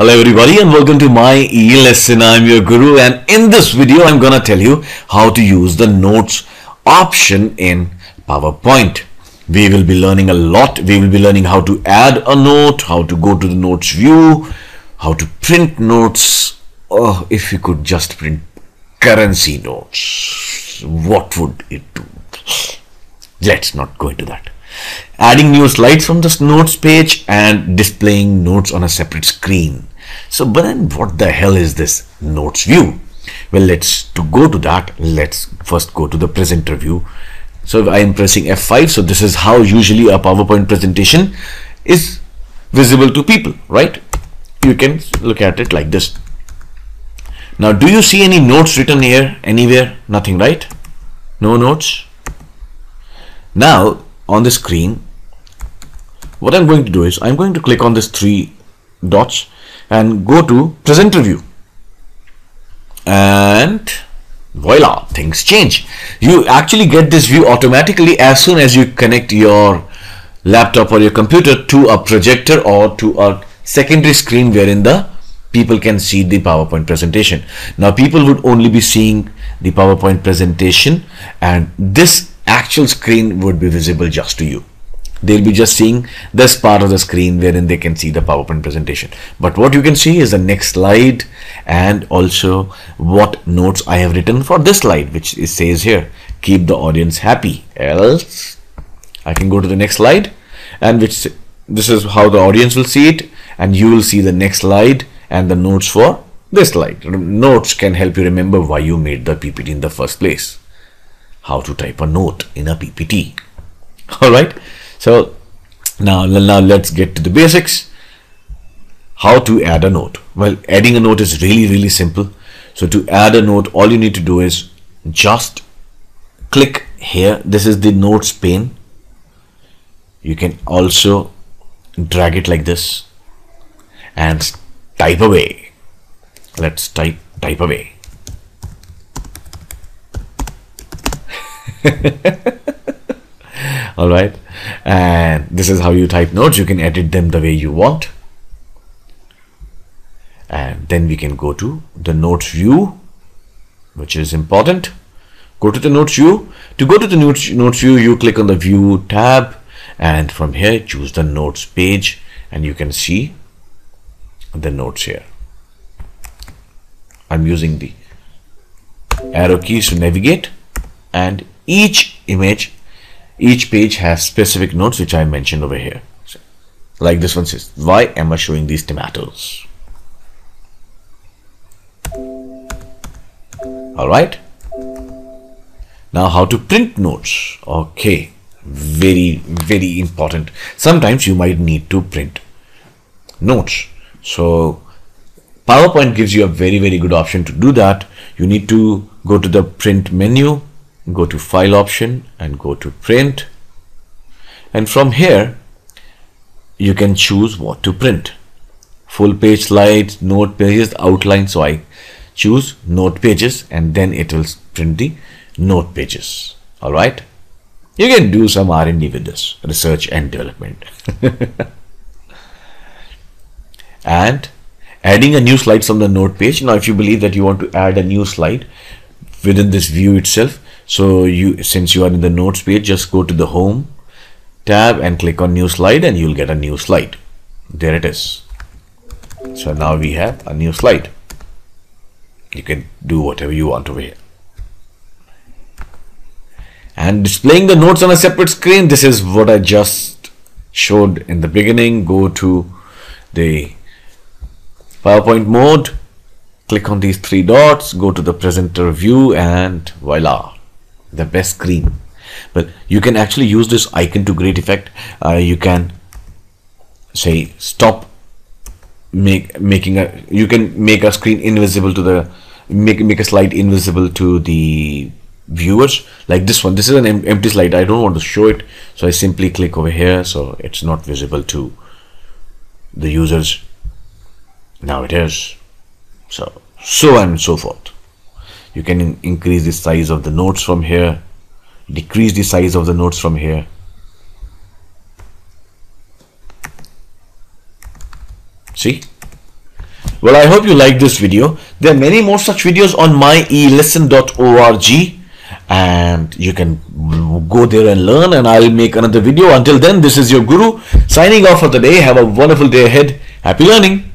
Hello everybody and welcome to my e-lesson. I'm your guru, and in this video I'm gonna tell you how to use the notes option in PowerPoint. We will be learning a lot. We will be learning how to add a note, how to go to the notes view, how to print notes. Oh, if we could just print currency notes, what would it do? Let's not go into that. Adding new slides from this notes page and displaying notes on a separate screen. So, but then what the hell is this notes view? Well, let's first go to the presenter view. So I am pressing F5. So this is how usually a PowerPoint presentation is visible to people, right? You can look at it like this. Now, do you see any notes written here anywhere? Nothing, right? No notes. Now on the screen, what I'm going to do is I'm going to click on this three dots and go to presenter view, and voila, things change. You actually get this view automatically as soon as you connect your laptop or your computer to a projector or to a secondary screen wherein the people can see the PowerPoint presentation. Now people would only be seeing the PowerPoint presentation, and this actual screen would be visible just to you. They'll be just seeing this part of the screen wherein they can see the PowerPoint presentation. But what you can see is the next slide and also what notes I have written for this slide, which it says here, keep the audience happy. Else, I can go to the next slide, and which this is how the audience will see it, and you will see the next slide and the notes for this slide. Notes can help you remember why you made the PPT in the first place. How to type a note in a PPT. All right. So now let's get to the basics. How to add a note. Well, adding a note is really simple. So to add a note, all you need to do is just click here. This is the notes pane. You can also drag it like this and type away. Let's type away. All right, and this is how you type notes. You can edit them the way you want, and then we can go to the notes view, which is important. Go to the notes view. To go to the notes view, you click on the view tab, and from here choose the notes page, and you can see the notes here. I'm using the arrow keys to navigate, and each page has specific notes which I mentioned over here. So, like this one says, why am I showing these tomatoes? All right. Now how to print notes. Okay. Very important. Sometimes you might need to print notes. So PowerPoint gives you a very good option to do that. You need to go to the print menu, go to file option, and go to print, and from here you can choose what to print: full page slides, note pages, outline. So I choose note pages, and then it will print the note pages. All right, you can do some R&D with this, research and development. And adding a new slide from the note page. Now if you believe that you want to add a new slide within this view itself, so since you are in the notes page, just go to the home tab and click on new slide, and you'll get a new slide. There it is. So now we have a new slide. You can do whatever you want over here. And displaying the notes on a separate screen. This is what I just showed in the beginning. Go to the PowerPoint mode, click on these three dots, go to the presenter view, and voila. The best screen. But you can actually use this icon to great effect. You can say stop you can make a screen invisible to the make a slide invisible to the viewers, like this one. This is an empty slide. I don't want to show it, so I simply click over here, so it's not visible to the users. Now it is. So on and so forth. You can increase the size of the notes from here, decrease the size of the notes from here. See, Well, I hope you like this video. There are many more such videos on myelesson.org, and you can go there and learn, and I'll make another video. Until then, this is your guru signing off for the day. Have a wonderful day ahead. Happy learning.